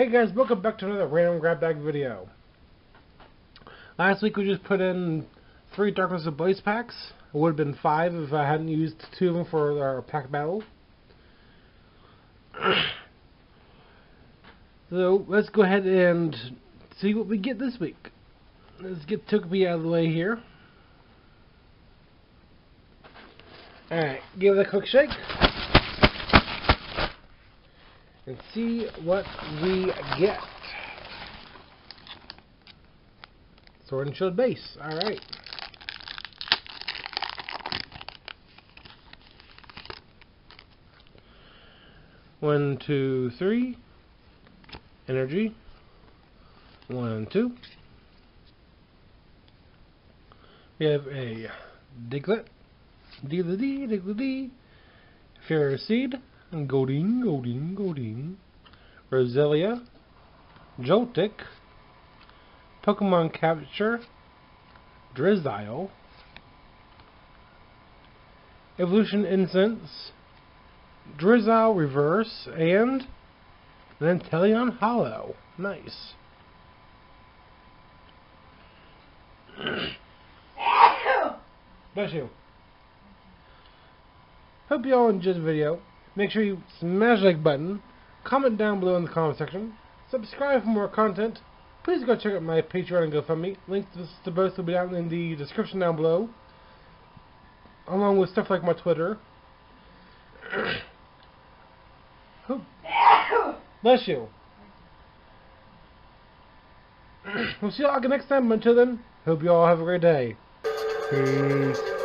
Hey guys, welcome back to another random grab bag video. Last week we just put in 3 Darkness Ablaze packs. It would have been 5 if I hadn't used 2 of them for our pack battle. So let's go ahead and see what we get this week. Let's get Tukmi out of the way here. Alright, give it a quick shake. And see what we get. Sword and Shield base. Alright. One, two, three. Energy. 1, 2. We have a Diglett. Diglett. Fairy Seed. Golding. Roselia. Joltik. Pokemon Capture. Drizzile. Evolution Incense. Drizzile Reverse. And an Inteleon Hollow. Nice. Bless you. Hope you all enjoyed the video. Make sure you smash the like button, comment down below in the comment section, subscribe for more content, please go check out my Patreon and GoFundMe, links to both will be down in the description down below, along with stuff like my Twitter. Bless you. We'll see you all again next time, but until then, hope you all have a great day. Peace.